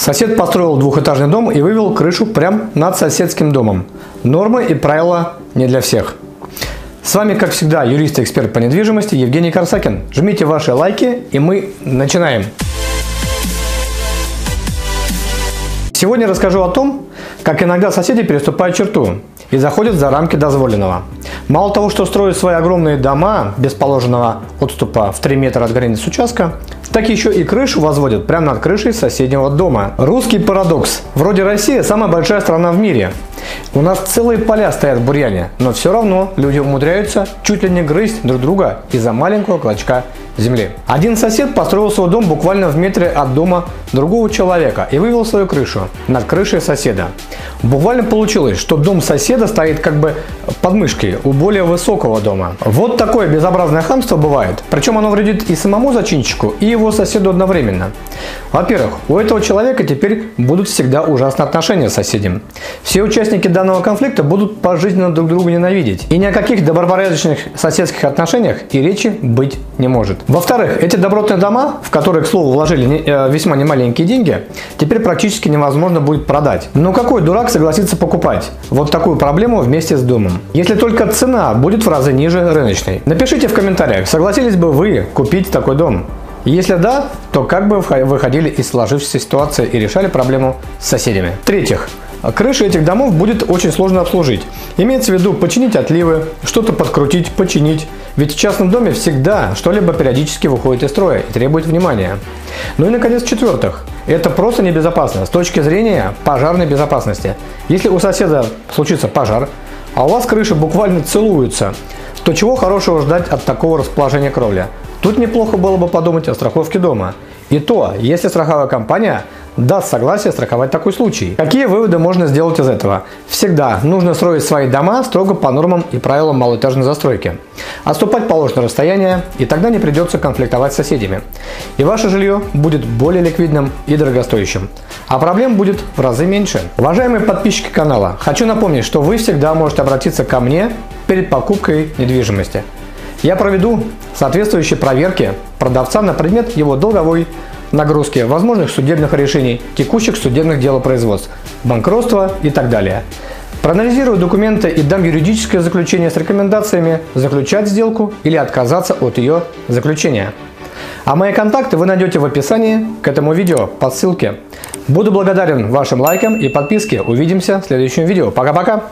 Сосед построил двухэтажный дом и вывел крышу прямо над соседским домом. Нормы и правила не для всех. С вами, как всегда, юрист и эксперт по недвижимости Евгений Карсакин. Жмите ваши лайки, и мы начинаем. Сегодня расскажу о том, как иногда соседи переступают черту и заходят за рамки дозволенного. Мало того, что строят свои огромные дома без положенного отступа в 3 метра от границы участка, так еще и крышу возводят прямо над крышей соседнего дома. Русский парадокс. Вроде Россия самая большая страна в мире. У нас целые поля стоят в бурьяне, но все равно люди умудряются чуть ли не грызть друг друга из-за маленького клочка земли. Один сосед построил свой дом буквально в метре от дома другого человека и вывел свою крышу над крышей соседа. Буквально получилось, что дом соседа стоит как бы под мышкой у более высокого дома. Вот такое безобразное хамство бывает, причем оно вредит и самому зачинщику, и его соседу одновременно. Во-первых, у этого человека теперь будут всегда ужасные отношения с соседями. Все участники данного конфликта будут пожизненно друг друга ненавидеть, и ни о каких добропорядочных соседских отношениях и речи быть не может. Во-вторых, эти добротные дома, в которые, к слову, вложили весьма немаленькие деньги, теперь практически невозможно будет продать. Но какой дурак согласится покупать вот такую проблему вместе с домом, если только цена будет в разы ниже рыночной? Напишите в комментариях, согласились бы вы купить такой дом. Если да, то как бы выходили из сложившейся ситуации и решали проблему с соседями. В-третьих, крыши этих домов будет очень сложно обслужить. Имеется в виду починить отливы, что-то подкрутить, починить. Ведь в частном доме всегда что-либо периодически выходит из строя и требует внимания. Ну и, наконец, в-четвертых, это просто небезопасно с точки зрения пожарной безопасности. Если у соседа случится пожар, а у вас крыши буквально целуются, то чего хорошего ждать от такого расположения кровли? Тут неплохо было бы подумать о страховке дома. И то, если страховая компания даст согласие страховать такой случай. Какие выводы можно сделать из этого? Всегда нужно строить свои дома строго по нормам и правилам малоэтажной застройки. Отступать положенное расстояние, и тогда не придется конфликтовать с соседями. И ваше жилье будет более ликвидным и дорогостоящим. А проблем будет в разы меньше. Уважаемые подписчики канала, хочу напомнить, что вы всегда можете обратиться ко мне перед покупкой недвижимости. Я проведу соответствующие проверки продавца на предмет его долговой нагрузки, возможных судебных решений, текущих судебных делопроизводств, банкротства и так далее. Проанализирую документы и дам юридическое заключение с рекомендациями заключать сделку или отказаться от ее заключения. А мои контакты вы найдете в описании к этому видео по ссылке. Буду благодарен вашим лайкам и подписке. Увидимся в следующем видео. Пока-пока!